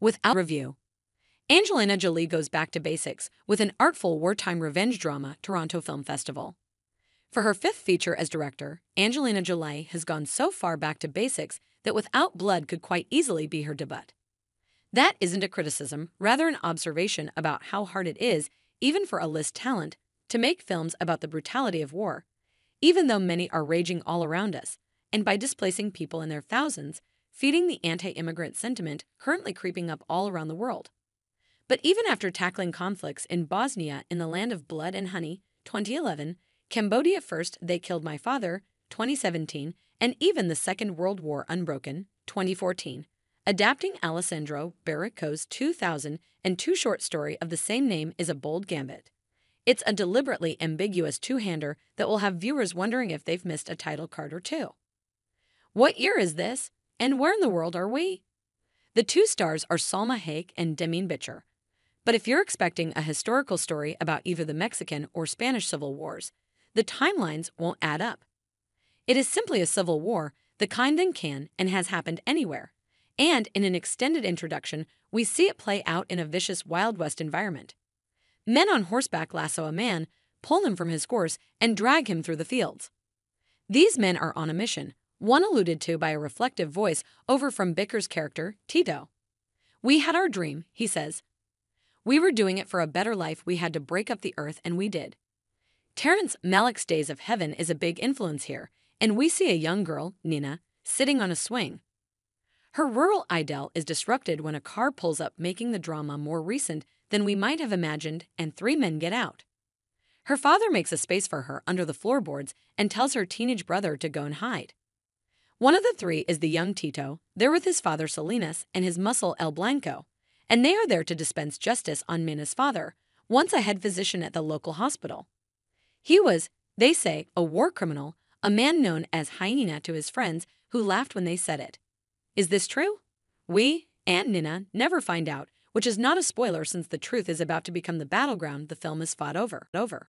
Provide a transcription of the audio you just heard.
Without review, Angelina Jolie goes back to basics with an artful wartime revenge drama, Toronto Film Festival. For her fifth feature as director, Angelina Jolie has gone so far back to basics that Without Blood could quite easily be her debut. That isn't a criticism, rather an observation about how hard it is, even for A-list talent, to make films about the brutality of war, even though many are raging all around us, and by displacing people in their thousands, feeding the anti-immigrant sentiment currently creeping up all around the world. But even after tackling conflicts in Bosnia in the Land of Blood and Honey, 2011, Cambodia First They Killed My Father, 2017, and even the Second World War Unbroken, 2014, adapting Alessandro Baricco's 2002 short story of the same name is a bold gambit. It's a deliberately ambiguous two-hander that will have viewers wondering if they've missed a title card or two. What year is this, and where in the world are we? The two stars are Salma Hayek and Demián Bichir. But if you're expecting a historical story about either the Mexican or Spanish Civil Wars, the timelines won't add up. It is simply a civil war, the kind that can and has happened anywhere, and in an extended introduction, we see it play out in a vicious Wild West environment. Men on horseback lasso a man, pull him from his horse, and drag him through the fields. These men are on a mission, one alluded to by a reflective voice over from Bichir's character, Tito. "We had our dream," he says. "We were doing it for a better life. We had to break up the earth, and we did." Terrence Malick's Days of Heaven is a big influence here, and we see a young girl, Nina, sitting on a swing. Her rural idyll is disrupted when a car pulls up, making the drama more recent than we might have imagined, and three men get out. Her father makes a space for her under the floorboards and tells her teenage brother to go and hide. One of the three is the young Tito, there with his father Salinas and his muscle El Blanco, and they are there to dispense justice on Mina's father, once a head physician at the local hospital. He was, they say, a war criminal, a man known as Hyena to his friends, who laughed when they said it. Is this true? We, and Nina, never find out, which is not a spoiler since the truth is about to become the battleground the film is fought over.